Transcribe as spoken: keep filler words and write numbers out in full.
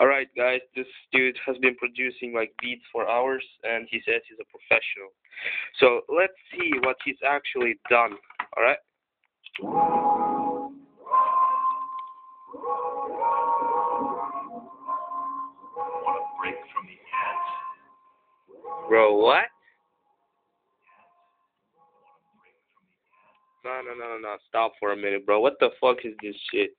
all right, guys, this dude has been producing like beats for hours, and he says he's a professional. So let's see what he's actually done, all right? Want to break from the ants? Bro, what? No, no, no, no, no, stop for a minute, bro. What the fuck is this shit?